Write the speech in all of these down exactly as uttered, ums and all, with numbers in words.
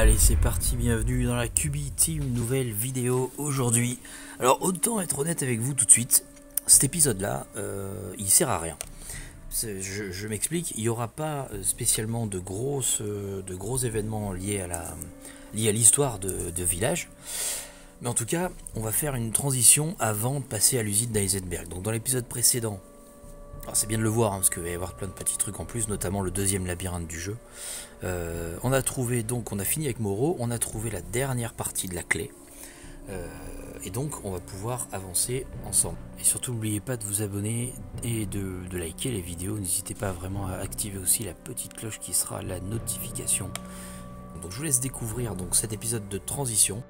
Allez, c'est parti, bienvenue dans la Kubi Team, nouvelle vidéo aujourd'hui. Alors autant être honnête avec vous tout de suite, cet épisode là, euh, il sert à rien. Je, je m'explique, il n'y aura pas spécialement de, grosses, de gros événements liés à l'histoire de, de village. Mais en tout cas, on va faire une transition avant de passer à l'usine d'Heisenberg. Donc dans l'épisode précédent, c'est bien de le voir, hein, parce qu'il va y avoir plein de petits trucs en plus, notamment le deuxième labyrinthe du jeu. Euh, on a trouvé, donc on a fini avec Moreau, on a trouvé la dernière partie de la clé. Euh, et donc on va pouvoir avancer ensemble. Et surtout n'oubliez pas de vous abonner et de, de liker les vidéos. N'hésitez pas vraiment à activer aussi la petite cloche qui sera la notification. Donc je vous laisse découvrir donc, cet épisode de transition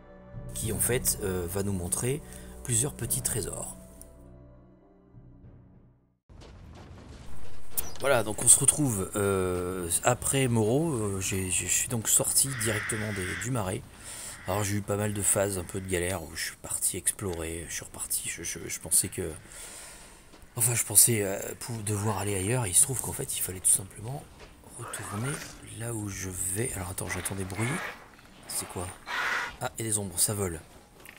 qui en fait euh, va nous montrer plusieurs petits trésors. Voilà, donc on se retrouve euh, après Moreau, euh, je suis donc sorti directement des, du marais. Alors j'ai eu pas mal de phases, un peu de galère, où je suis parti explorer, je suis reparti, je, je, je pensais que... Enfin je pensais euh, pour devoir aller ailleurs, et il se trouve qu'en fait il fallait tout simplement retourner là où je vais. Alors attends, j'entends des bruits, c'est quoi? Ah, et des ombres, ça vole.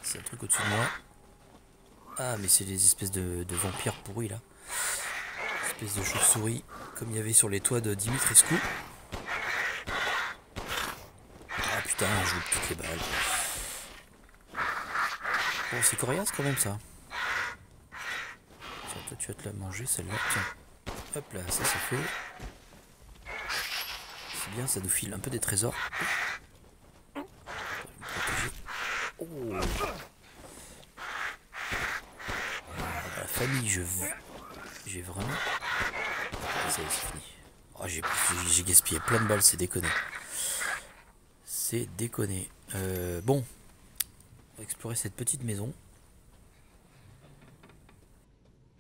C'est un truc au-dessus de moi. Ah, mais c'est des espèces de, de vampires pourris là. Espèce de chauve-souris, comme il y avait sur les toits de Dimitrescu. Ah putain, je loupe toutes les balles. Bon, c'est coriace quand même ça. Tiens, toi tu vas te la manger celle-là. Tiens. Hop là, ça c'est fait. C'est bien, ça nous file un peu des trésors. Oh. La famille, je veux. J'ai vraiment... Ça y est, c'est fini. Oh, j'ai gaspillé plein de balles, c'est déconné. C'est déconné. Euh, bon. On va explorer cette petite maison.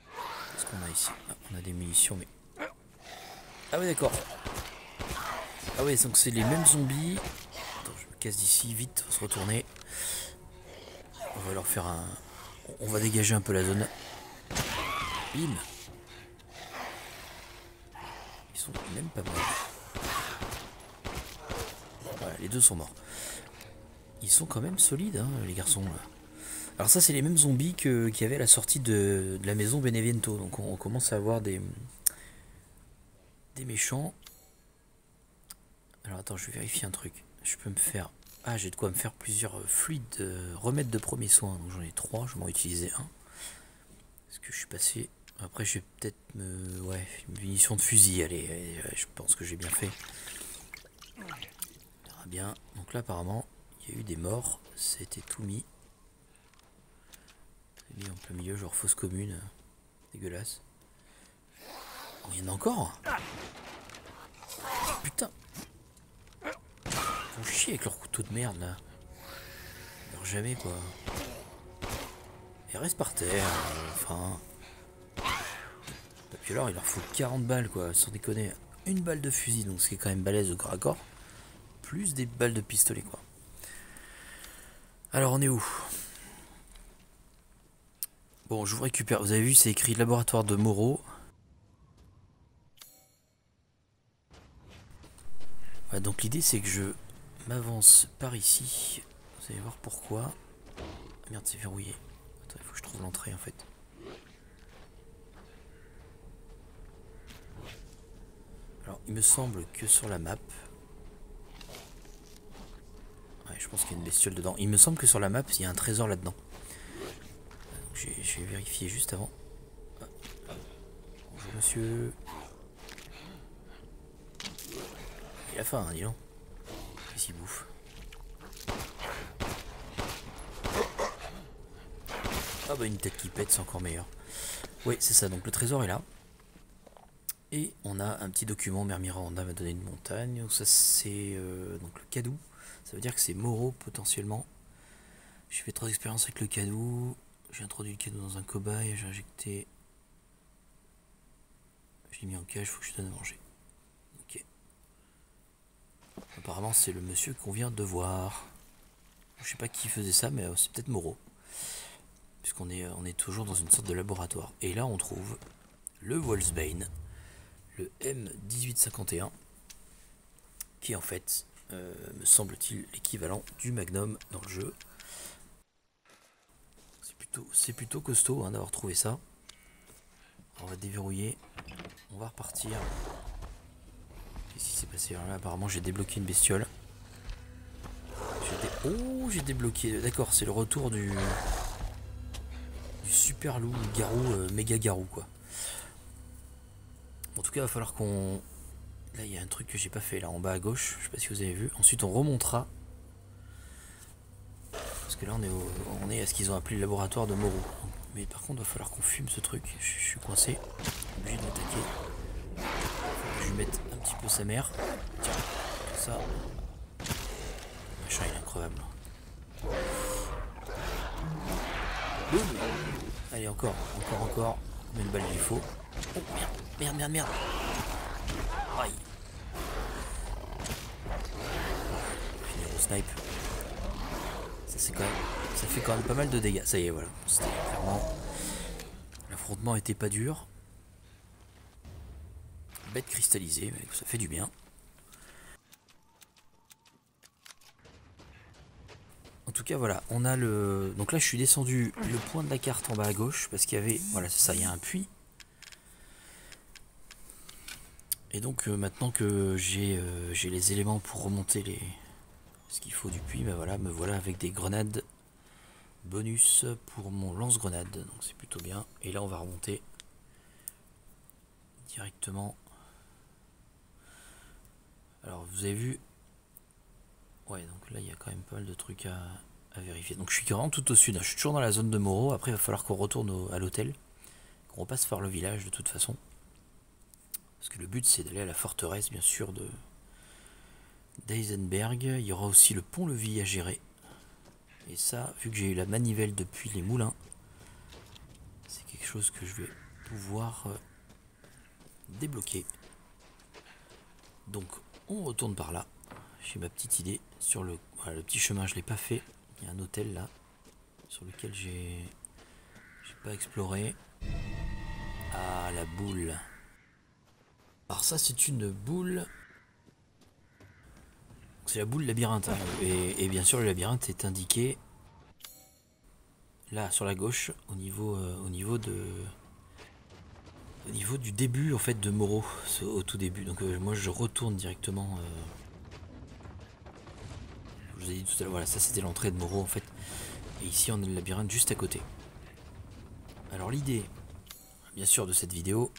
Qu'est-ce qu'on a ici? Ah, on a des munitions, mais... Ah oui, d'accord. Ah oui, donc c'est les mêmes zombies. Attends, je me casse d'ici, vite, on va se retourner. On va leur faire un... On va dégager un peu la zone. Bim! Ils sont même pas morts. Voilà, les deux sont morts. Ils sont quand même solides, hein, les garçons. Alors ça, c'est les mêmes zombies qu'il y avait à la sortie de, de la maison Benevento. Donc on, on commence à avoir des, des méchants. Alors attends, je vais vérifier un truc. Je peux me faire... Ah, j'ai de quoi me faire plusieurs fluides euh, remèdes de premier soin. Donc j'en ai trois, je vais m'en utiliser un. Est-ce que je suis passé... Après je vais peut-être me... Ouais, une munition de fusil, allez, allez je pense que j'ai bien fait. On verra bien. Donc là apparemment, il y a eu des morts, c'était tout mis. C'est mis en plein milieu, genre fausse commune. Dégueulasse. Oh, il y en a encore? Putain! Ils vont chier avec leur couteau de merde là. Ils meurent jamais quoi. Ils restent par terre, enfin... Et puis alors il leur faut quarante balles quoi, sans déconner. Une balle de fusil, donc ce qui est quand même balèze au corps à corps. Plus des balles de pistolet quoi. Alors on est où? Bon, je vous récupère, vous avez vu c'est écrit laboratoire de Moreau. Voilà, donc l'idée c'est que je m'avance par ici. Vous allez voir pourquoi. Ah, merde c'est verrouillé. Il faut que je trouve l'entrée en fait. Alors il me semble que sur la map... Ouais, je pense qu'il y a une bestiole dedans. Il me semble que sur la map il y a un trésor là-dedans. J'ai vérifié juste avant. Ah. Bonjour monsieur. Il a faim hein, dis donc. Qu'est-ce qu'il bouffe? Ah bah une tête qui pète c'est encore meilleur. Oui c'est ça, donc le trésor est là. Et on a un petit document, Mère Miranda m'a donné une montagne. Donc ça c'est euh, donc le cadeau. Ça veut dire que c'est Moreau potentiellement. J'ai fait trois expériences avec le cadeau. J'ai introduit le cadeau dans un cobaye, j'ai injecté. Je l'ai mis en cage, faut que je donne à manger. Ok. Apparemment c'est le monsieur qu'on vient de voir. Je sais pas qui faisait ça mais c'est peut-être Moreau. Puisqu'on est, on est toujours dans une sorte de laboratoire. Et là on trouve le Wolfsbane, le M dix-huit cinquante et un, qui est en fait euh, me semble-t-il, l'équivalent du Magnum dans le jeu. C'est plutôt, c'est plutôt costaud hein, d'avoir trouvé ça. On va déverrouiller. On va repartir. Qu'est-ce qui s'est passé là? Apparemment, j'ai débloqué une bestiole. Dé... Oh, j'ai débloqué. D'accord, c'est le retour du... du super loup, garou, euh, méga garou, quoi. En tout cas, il va falloir qu'on... Là, il y a un truc que j'ai pas fait, là, en bas à gauche. Je sais pas si vous avez vu. Ensuite, on remontera. Parce que là, on est, au... on est à ce qu'ils ont appelé le laboratoire de Moreau. Mais par contre, il va falloir qu'on fume ce truc. Je suis coincé. Obligé de m'attaquer. Je vais mettre un petit peu sa mère. Tiens, comme ça. Machin, il est incroyable. Boum. Allez, encore, encore, encore. Combien de balles il faut? Oh merde, merde, merde, merde. Aïe. Finir au snipe. Ça, c'est quand même... Ça fait quand même pas mal de dégâts. Ça y est, voilà. C'était clairement... L'affrontement était pas dur. Bête cristallisée, mais ça fait du bien. En tout cas, voilà, on a le... Donc là, je suis descendu le point de la carte en bas à gauche, parce qu'il y avait... Voilà, c'est ça, il y a un puits. Et donc, euh, maintenant que j'ai euh, j'ai les éléments pour remonter les... ce qu'il faut du puits, ben voilà, me voilà avec des grenades bonus pour mon lance-grenade, donc c'est plutôt bien. Et là, on va remonter directement. Alors, vous avez vu... Ouais, donc là, il y a quand même pas mal de trucs à, à vérifier. Donc, je suis vraiment tout au sud, hein. Je suis toujours dans la zone de Moreau. Après, il va falloir qu'on retourne au, à l'hôtel, qu'on repasse par le village, de toute façon. Parce que le but, c'est d'aller à la forteresse, bien sûr, de... d'Heisenberg. Il y aura aussi le pont-levis à gérer. Et ça, vu que j'ai eu la manivelle depuis les moulins, c'est quelque chose que je vais pouvoir euh, débloquer. Donc on retourne par là. J'ai ma petite idée sur le, voilà, le petit chemin, je l'ai pas fait. Il y a un hôtel là sur lequel j'ai j'ai pas exploré. Ah, la boule. Alors ça, c'est une boule. C'est la boule labyrinthe, hein. et, et bien sûr le labyrinthe est indiqué là sur la gauche au niveau euh, au niveau de au niveau du début en fait de Moreau, au tout début. Donc euh, moi je retourne directement. Euh... Je vous ai dit tout à l'heure, voilà, ça c'était l'entrée de Moreau en fait, et ici on a le labyrinthe juste à côté. Alors l'idée, bien sûr, de cette vidéo,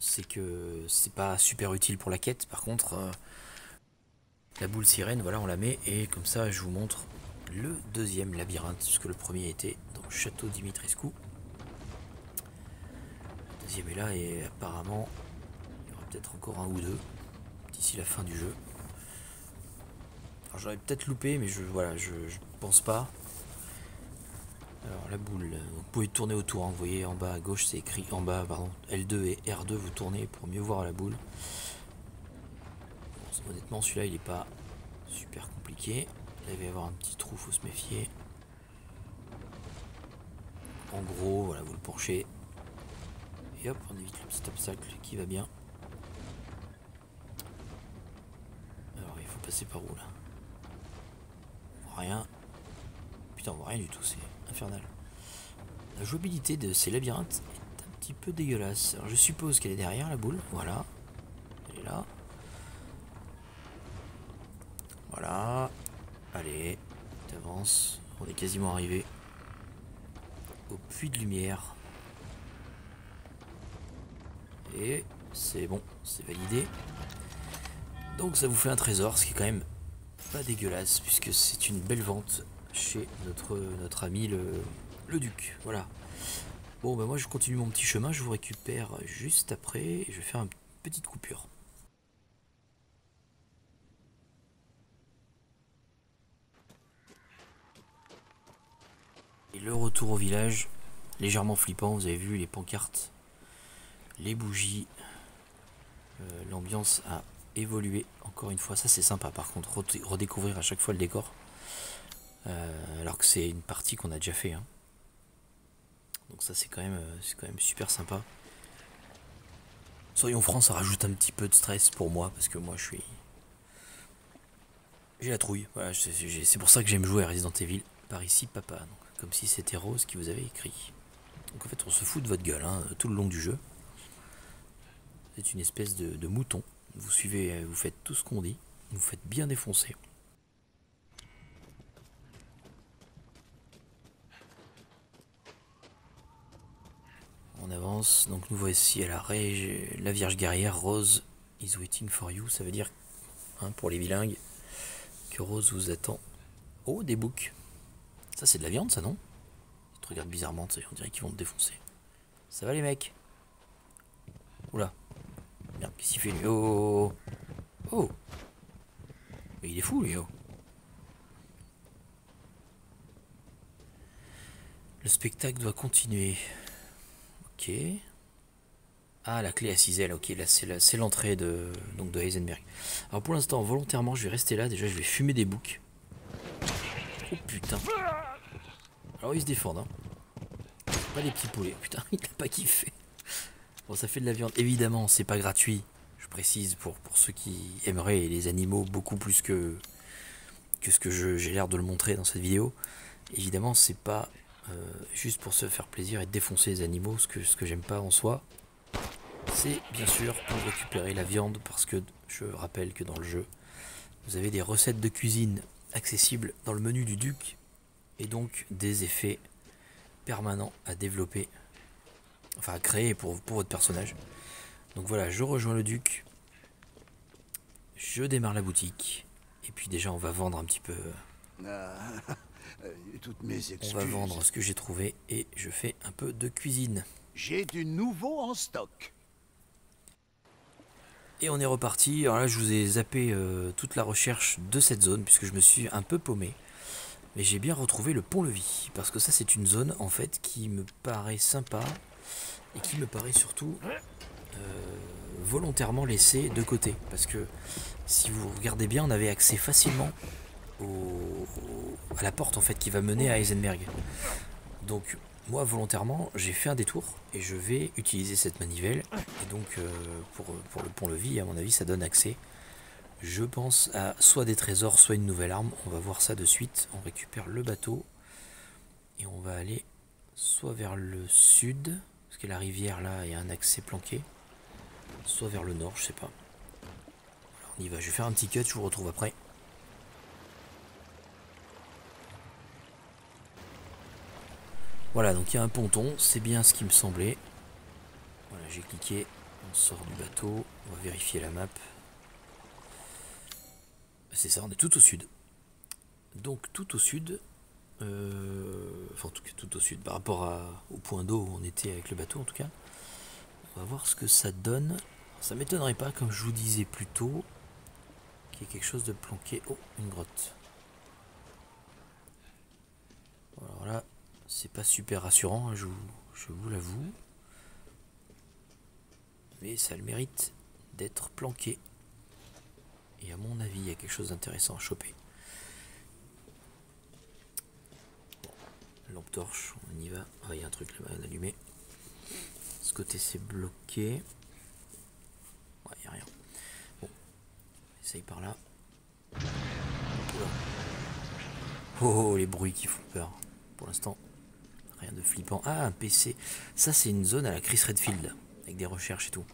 c'est que c'est pas super utile pour la quête. Par contre, euh... la boule sirène, voilà, on la met, et comme ça je vous montre le deuxième labyrinthe, puisque le premier était dans le château Dimitrescu. Le deuxième est là, et apparemment il y aura peut-être encore un ou deux d'ici la fin du jeu. Alors j'aurais peut-être loupé, mais je voilà, je, je pense pas. Alors la boule, vous pouvez tourner autour, hein, vous voyez en bas à gauche, c'est écrit en bas, pardon, L deux et R deux, vous tournez pour mieux voir la boule. Honnêtement, celui-là il est pas super compliqué. Là, il va y avoir un petit trou, faut se méfier. En gros, voilà, vous le penchez et hop, on évite le petit obstacle qui va bien. Alors il faut passer par où là? On voit rien. Putain, on voit rien du tout, c'est infernal. La jouabilité de ces labyrinthes est un petit peu dégueulasse. Alors je suppose qu'elle est derrière la boule. Voilà, elle est là. Voilà, allez, t'avances, on est quasiment arrivé au puits de lumière. Et c'est bon, c'est validé. Donc ça vous fait un trésor, ce qui est quand même pas dégueulasse, puisque c'est une belle vente chez notre, notre ami le, le duc. Voilà. Bon, ben moi je continue mon petit chemin, je vous récupère juste après, et je vais faire une petite coupure. Et le retour au village, légèrement flippant, vous avez vu les pancartes, les bougies, euh, l'ambiance a évolué encore une fois, ça c'est sympa par contre, redécouvrir à chaque fois le décor, euh, alors que c'est une partie qu'on a déjà fait, hein. Donc ça c'est quand même, c'est quand même super sympa. Soyons francs, ça rajoute un petit peu de stress pour moi, parce que moi je suis... J'ai la trouille, voilà, c'est pour ça que j'aime jouer à Resident Evil. Par ici, papa, donc, comme si c'était Rose qui vous avait écrit. Donc en fait, on se fout de votre gueule, hein, tout le long du jeu. C'est une espèce de, de mouton. Vous suivez, vous faites tout ce qu'on dit, vous faites bien défoncer. On avance, donc nous voici à l'arrêt, la Vierge guerrière, Rose is waiting for you, ça veut dire, hein, pour les bilingues, que Rose vous attend. Oh, des boucs. Ça c'est de la viande, ça, non? Ils te regardent bizarrement, on dirait qu'ils vont te défoncer. Ça va les mecs? Oula. Merde, qu'est-ce qu'il fait lui? Oh, oh, oh. Mais il est fou lui, oh. Le spectacle doit continuer. Ok. Ah, la clé à ciselle, ok, là c'est l'entrée de, de Heisenberg. Alors pour l'instant, volontairement, je vais rester là, déjà je vais fumer des boucs. Oh putain. Alors ils se défendent, hein. Pas des petits poulets, putain, il n'a pas kiffé. Bon, ça fait de la viande, évidemment, c'est pas gratuit, je précise, pour, pour ceux qui aimeraient les animaux beaucoup plus que, que ce que j'ai l'air de le montrer dans cette vidéo. Évidemment, c'est pas euh, juste pour se faire plaisir et défoncer les animaux, ce que, ce que j'aime pas en soi. C'est bien sûr pour récupérer la viande, parce que je rappelle que dans le jeu, vous avez des recettes de cuisine accessibles dans le menu du duc, et donc des effets permanents à développer. Enfin, à créer pour, pour votre personnage. Donc voilà, je rejoins le duc. Je démarre la boutique. Et puis déjà, on va vendre un petit peu... Ah, toutes mes excuses. On va vendre ce que j'ai trouvé. Et je fais un peu de cuisine. J'ai du nouveau en stock. Et on est reparti. Alors là, je vous ai zappé euh, toute la recherche de cette zone, puisque je me suis un peu paumé. Mais j'ai bien retrouvé le pont-levis. Parce que ça, c'est une zone, en fait, qui me paraît sympa. Et qui me paraît surtout euh, volontairement laissé de côté. Parce que si vous regardez bien, on avait accès facilement au, au, à la porte en fait qui va mener à Heisenberg. Donc moi volontairement j'ai fait un détour et je vais utiliser cette manivelle. Et donc euh, pour, pour le pont-levis, à mon avis ça donne accès, je pense, à soit des trésors, soit une nouvelle arme. On va voir ça de suite. On récupère le bateau et on va aller soit vers le sud, parce que la rivière là, il y a un accès planqué, soit vers le nord, je sais pas. Alors on y va, je vais faire un petit cut, je vous retrouve après. Voilà, donc il y a un ponton, c'est bien ce qui me semblait. Voilà, j'ai cliqué, on sort du bateau, on va vérifier la map. C'est ça, on est tout au sud. Donc tout au sud... Euh, enfin, en tout cas, tout au sud, par rapport à, au point d'eau où on était avec le bateau, en tout cas. On va voir ce que ça donne. Ça m'étonnerait pas, comme je vous disais plus tôt, qu'il y ait quelque chose de planqué. Oh, une grotte. Alors là, c'est pas super rassurant, hein, je vous, je vous l'avoue. Mais ça a le mérite d'être planqué. Et à mon avis, il y a quelque chose d'intéressant à choper. Lampe torche, on y va. Ah, il y a un truc là-bas allumé. Ce côté c'est bloqué. Ouais, il n'y a rien. Bon, essaye par là. Oh, oh, les bruits qui font peur. Pour l'instant, rien de flippant. Ah, un P C. Ça, c'est une zone à la Chris Redfield, là, avec des recherches et tout.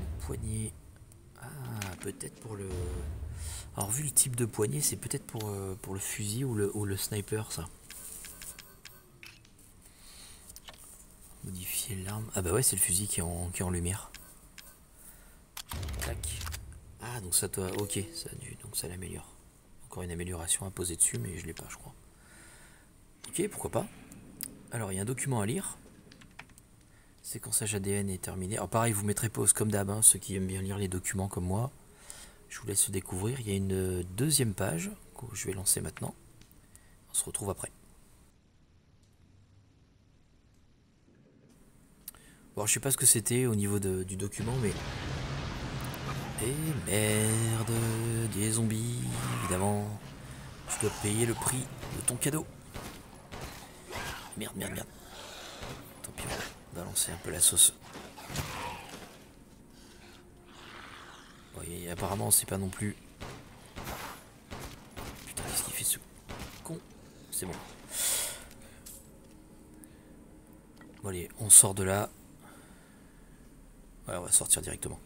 Une poignée. Ah, peut-être pour le... Alors vu le type de poignée, c'est peut-être pour, euh, pour le fusil ou le, ou le sniper, ça. Modifier l'arme. Ah bah ouais, c'est le fusil qui est en, qui est en lumière. Tac. Ah, donc ça doit... Ok, ça a dû... Donc ça l'améliore. Encore une amélioration à poser dessus, mais je l'ai pas, je crois. Ok, pourquoi pas. Alors, il y a un document à lire. Séquençage A D N est terminé. Alors pareil, vous mettrez pause comme d'hab, hein, ceux qui aiment bien lire les documents comme moi. Je vous laisse découvrir, il y a une deuxième page que je vais lancer maintenant. On se retrouve après. Bon, je sais pas ce que c'était au niveau de, du document, mais... Et merde, des zombies, évidemment. Tu dois payer le prix de ton cadeau. Merde, merde, merde. Tant pis, on va balancer un peu la sauce. Apparemment c'est pas non plus c'est bon. Bon allez, on sort de là. Ouais, on va sortir directement.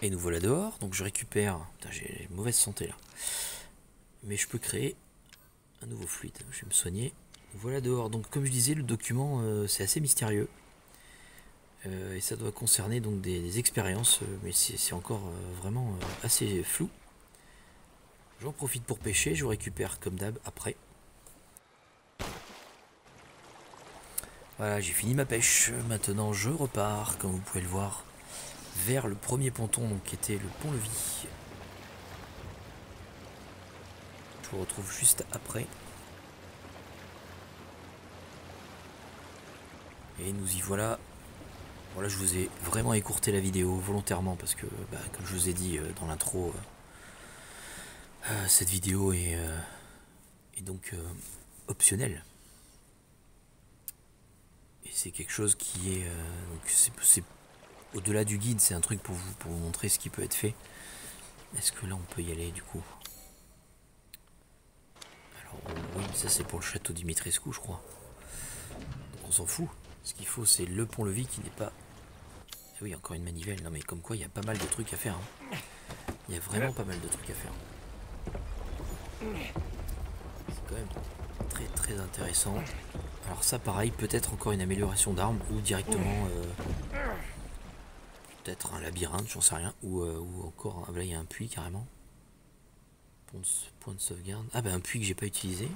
Et nous voilà dehors, donc je récupère... Putain, j'ai une mauvaise santé là. Mais je peux créer un nouveau fluide, je vais me soigner. Voilà dehors, donc comme je disais, le document euh, c'est assez mystérieux. Euh, et ça doit concerner donc des, des expériences, euh, mais c'est encore euh, vraiment euh, assez flou. J'en profite pour pêcher, je vous récupère comme d'hab après. Voilà, j'ai fini ma pêche, maintenant je repars, comme vous pouvez le voir, vers le premier ponton, donc, qui était le pont-levis. Je vous retrouve juste après. Et nous y voilà. Bon là je vous ai vraiment écourté la vidéo volontairement parce que, bah, comme je vous ai dit euh, dans l'intro, euh, euh, cette vidéo est, euh, est donc euh, optionnelle. Et c'est quelque chose qui est... Euh, c'est au-delà du guide, c'est un truc pour vous, pour vous montrer ce qui peut être fait. Est-ce que là on peut y aller du coup? Alors oui, ça c'est pour le château Dimitrescu je crois. On s'en fout. Ce qu'il faut, c'est le pont-levis qui n'est pas... Ah oui, encore une manivelle. Non mais comme quoi, il y a pas mal de trucs à faire. Hein. Il y a vraiment pas mal de trucs à faire. C'est quand même très très intéressant. Alors ça, pareil, peut-être encore une amélioration d'armes ou directement... Euh, peut-être un labyrinthe, j'en sais rien. Ou, euh, ou encore... Ah ben là, il y a un puits carrément. Point de, point de sauvegarde. Ah ben un puits que j'ai pas utilisé.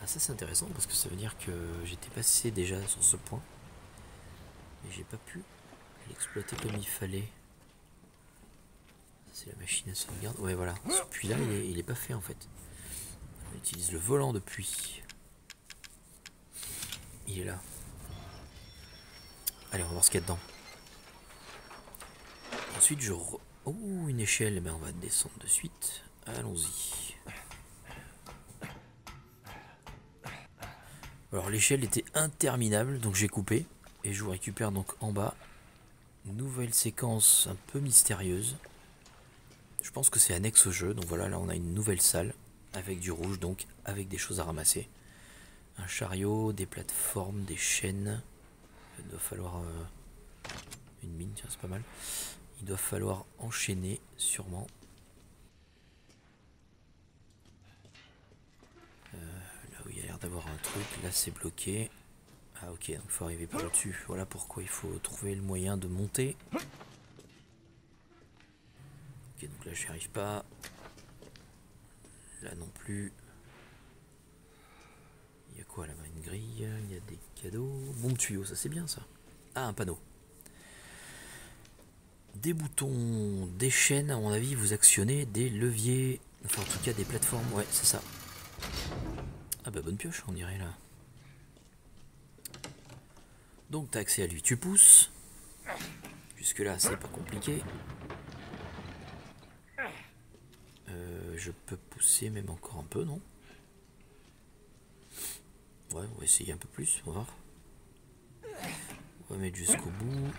Ah ça c'est intéressant parce que ça veut dire que j'étais passé déjà sur ce point. Mais j'ai pas pu l'exploiter comme il fallait. C'est la machine à sauvegarde. Ouais voilà. Ce puits là il est, il est pas fait en fait. On utilise le volant de puits. Il est là. Allez on va voir ce qu'il y a dedans. Ensuite je... Re... Oh une échelle. Ben, on va descendre de suite. Allons-y. Alors l'échelle était interminable, donc j'ai coupé, et je vous récupère donc en bas. Nouvelle séquence un peu mystérieuse. Je pense que c'est annexe au jeu, donc voilà, là on a une nouvelle salle, avec du rouge, donc avec des choses à ramasser. Un chariot, des plateformes, des chaînes. Il doit falloir... Euh, une mine, tiens c'est pas mal. Il doit falloir enchaîner, sûrement. D'avoir un truc, là c'est bloqué. Ah ok, donc il faut arriver par dessus. Voilà pourquoi il faut trouver le moyen de monter. Ok, donc là je n'y arrive pas. Là non plus. Il y a quoi là-bas? Une grille, il y a des cadeaux. Bon tuyau, ça c'est bien ça. Ah, un panneau. Des boutons, des chaînes, à mon avis vous actionnez des leviers. Enfin en tout cas des plateformes, ouais c'est ça. Ah bah bonne pioche on dirait là. Donc t'as accès à lui, tu pousses. Jusque là c'est pas compliqué. Euh, je peux pousser même encore un peu non? Ouais on va essayer un peu plus, on va voir. On va mettre jusqu'au bout.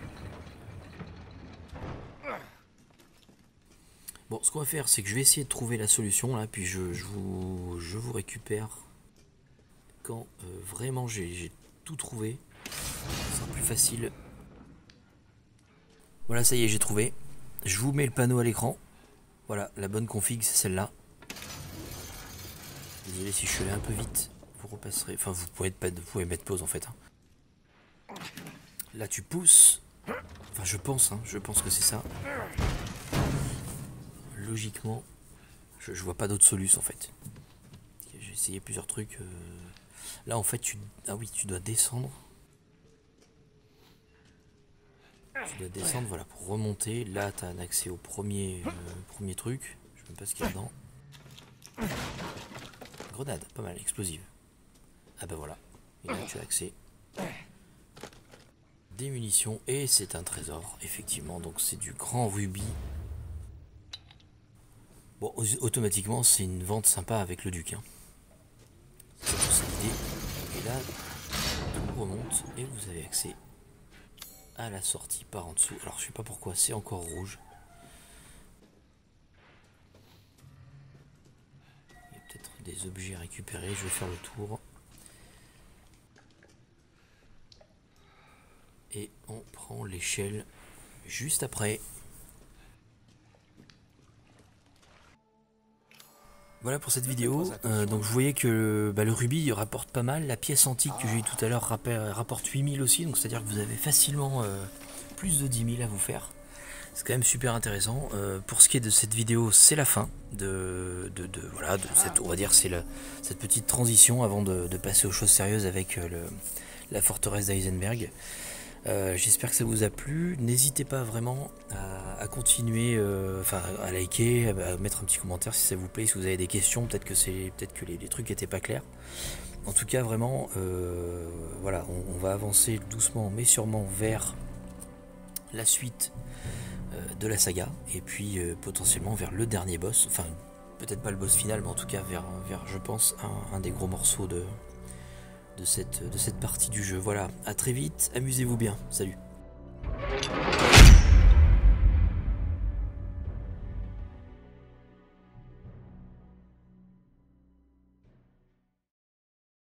Bon ce qu'on va faire c'est que je vais essayer de trouver la solution là puis je, je, vous, je vous récupère. Quand, euh, vraiment j'ai tout trouvé, ça sera plus facile. Voilà, ça y est, j'ai trouvé. Je vous mets le panneau à l'écran. Voilà, la bonne config, c'est celle-là. Désolé si je suis allé un peu vite. Vous repasserez. Enfin, vous pouvez, être, vous pouvez mettre pause en fait. Hein. Là, tu pousses. Enfin, je pense, hein, je pense que c'est ça. Logiquement, je, je vois pas d'autre solution en fait. J'ai essayé plusieurs trucs. Euh... Là en fait tu... Ah oui tu dois descendre. Tu dois descendre voilà pour remonter. Là tu as un accès au premier, euh, premier truc. Je sais même pas ce qu'il y a dedans. Grenade, pas mal, explosive. Ah bah voilà. Et là tu as accès. Des munitions et c'est un trésor. Effectivement donc c'est du grand rubis. Bon automatiquement c'est une vente sympa avec le duc hein. Et là, tout remonte et vous avez accès à la sortie par en dessous. Alors je sais pas pourquoi, c'est encore rouge. des objets à récupérer, je vais faire le tour. Et on prend l'échelle juste après. Voilà pour cette vidéo, euh, donc vous voyez que bah, le rubis rapporte pas mal, la pièce antique que j'ai eu tout à l'heure rapporte huit mille aussi, donc c'est-à-dire que vous avez facilement euh, plus de dix mille à vous faire. C'est quand même super intéressant. Euh, pour ce qui est de cette vidéo, c'est la fin de, de, de voilà, de cette, on va dire, c'est cette petite transition avant de, de passer aux choses sérieuses avec euh, le, la forteresse d'Heisenberg. Euh, j'espère que ça vous a plu, n'hésitez pas vraiment à, à continuer, euh, enfin à liker, à, à mettre un petit commentaire si ça vous plaît, si vous avez des questions, peut-être que, peut-être que les, les trucs n'étaient pas clairs. En tout cas vraiment, euh, voilà, on, on va avancer doucement mais sûrement vers la suite euh, de la saga, et puis euh, potentiellement vers le dernier boss, enfin peut-être pas le boss final, mais en tout cas vers, vers je pense, un, un des gros morceaux de... De cette, de cette partie du jeu. Voilà, à très vite, amusez-vous bien, salut.